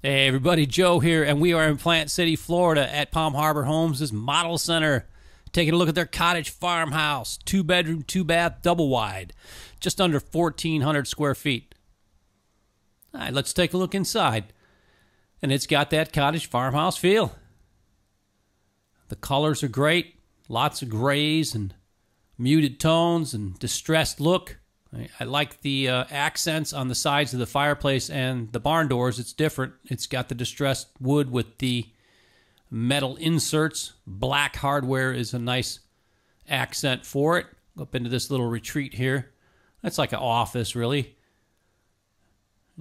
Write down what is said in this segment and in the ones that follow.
Hey everybody, Joe here, and we are in Plant City, Florida at Palm Harbor Homes, this model center, taking a look at their cottage farmhouse, 2-bedroom, 2-bath, double wide, just under 1,400 square feet. All right, let's take a look inside. And it's got that cottage farmhouse feel. The colors are great, lots of grays and muted tones and distressed look. I like the accents on the sides of the fireplace and the barn doors. It's different. It's got the distressed wood with the metal inserts. Black hardware is a nice accent for it. Up into this little retreat here. That's like an office, really.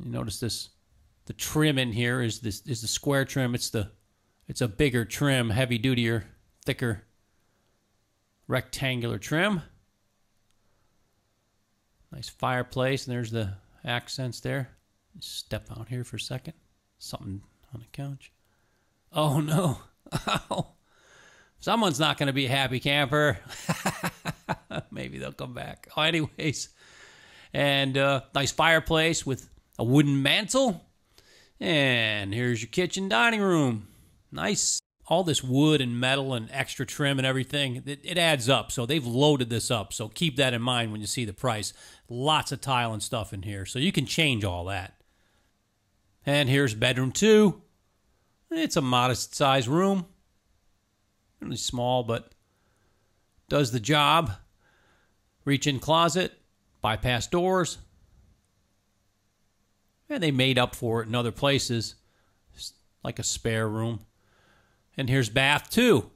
You notice this. The trim in here is the square trim. It's a bigger trim, heavy dutier, thicker, rectangular trim. Nice fireplace, and there's the accents there. Step out here for a second. Something on the couch. Oh, no. Ow. Someone's not going to be a happy camper. Maybe they'll come back. Oh, anyways. And nice fireplace with a wooden mantel. And here's your kitchen dining room. Nice. All this wood and metal and extra trim and everything, it adds up. So they've loaded this up. So keep that in mind when you see the price. Lots of tile and stuff in here. So you can change all that. And here's bedroom 2. It's a modest size room. Really small, but does the job. Reach-in closet, bypass doors. And they made up for it in other places. It's like a spare room. And here's bath 2.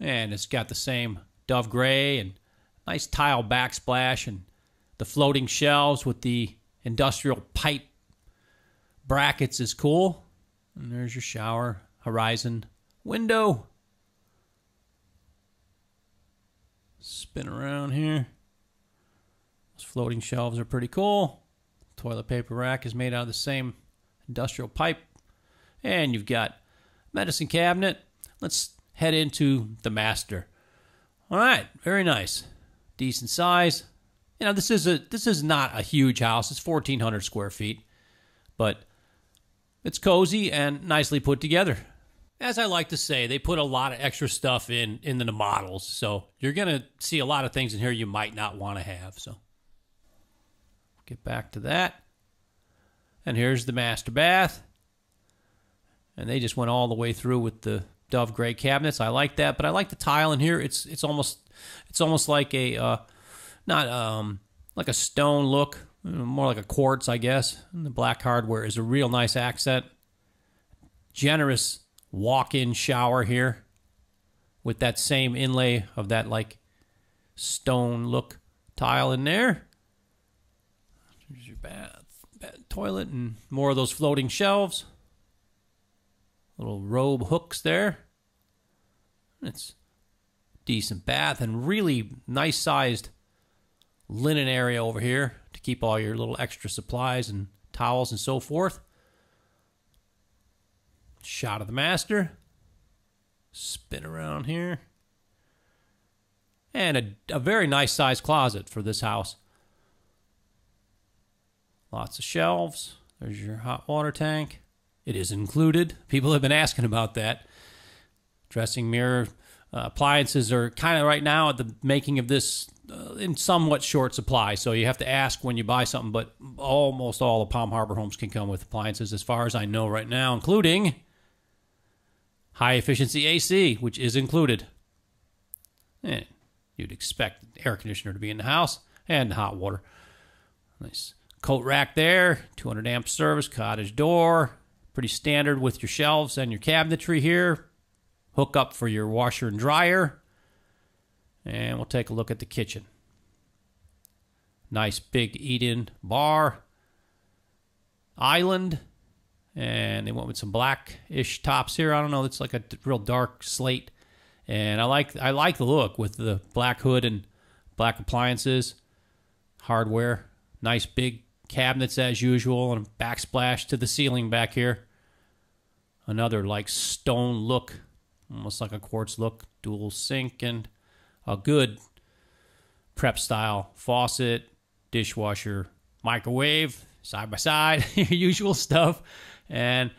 And it's got the same Dove Gray and nice tile backsplash and the floating shelves with the industrial pipe brackets is cool. And there's your shower horizon window. Spin around here. Those floating shelves are pretty cool. Toilet paper rack is made out of the same industrial pipe. And you've got medicine cabinet. Let's head into the master. All right, very nice, decent size. You know, this is not a huge house. It's 1,400 square feet, but it's cozy and nicely put together. As I like to say, they put a lot of extra stuff in the models, so you're gonna see a lot of things in here you might not want to have. So get back to that. And here's the master bath. And they just went all the way through with the Dove Gray cabinets. I like that, but I like the tile in here. It's almost like a not like a stone look, more like a quartz, I guess. And the black hardware is a real nice accent. Generous walk-in shower here with that same inlay of that like stone look tile in there. Here's your bath toilet, and more of those floating shelves. Little robe hooks there. It's a decent bath and really nice sized linen area over here to keep all your little extra supplies and towels and so forth. Shot of the master. Spin around here. And a very nice sized closet for this house. Lots of shelves. There's your hot water tank. It is included. People have been asking about that. Dressing mirror appliances are kind of right now at the making of this in somewhat short supply. So you have to ask when you buy something, but almost all the Palm Harbor Homes can come with appliances as far as I know right now, including high efficiency AC, which is included. And you'd expect air conditioner to be in the house and hot water. Nice coat rack there, 200 amp service, cottage door. Pretty standard with your shelves and your cabinetry here. Hook up for your washer and dryer. And we'll take a look at the kitchen. Nice big eat-in bar. Island. And they went with some black-ish tops here. I don't know, it's like a real dark slate. And I like the look with the black hood and black appliances. Hardware. Nice big cabinets as usual, and a backsplash to the ceiling back here. Another like stone look, almost like a quartz look, dual sink, and a good prep style faucet, dishwasher, microwave, side by side, your usual stuff. and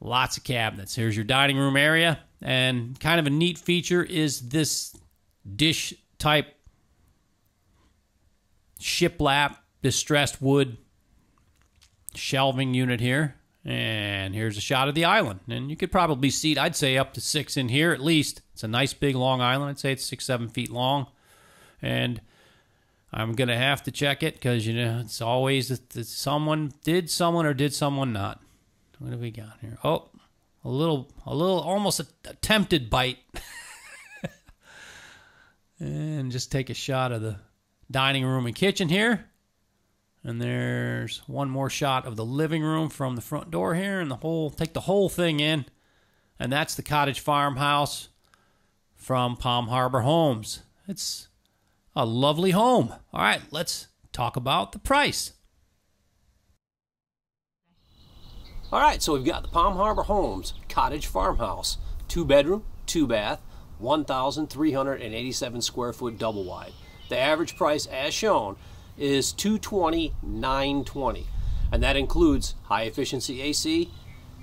lots of cabinets. Here's your dining room area. And kind of a neat feature is this dish type shiplap distressed wood shelving unit here. And here's a shot of the island. And you could probably seat, I'd say, up to 6 in here at least. It's a nice big long island. I'd say it's 6-7 feet long. And I'm going to have to check it because, you know, it's always that someone or did someone not. What have we got here? Oh, a little, almost a tempted bite. And just take a shot of the dining room and kitchen here. And there's one more shot of the living room from the front door here, and take the whole thing in. And that's the Cottage Farmhouse from Palm Harbor Homes. It's a lovely home. All right, let's talk about the price. All right, so we've got the Palm Harbor Homes Cottage Farmhouse, 2 bedroom, 2 bath, 1,387 square foot double wide. The average price, as shown, is $220,920, and that includes high efficiency AC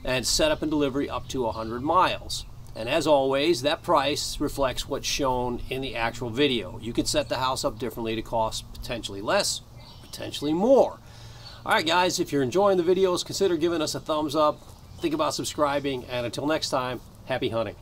and setup and delivery up to 100 miles. And as always, that price reflects what's shown in the actual video. You could set the house up differently to cost potentially less, potentially more. All right, guys, if you're enjoying the videos, consider giving us a thumbs up. Think about subscribing, and until next time, happy hunting.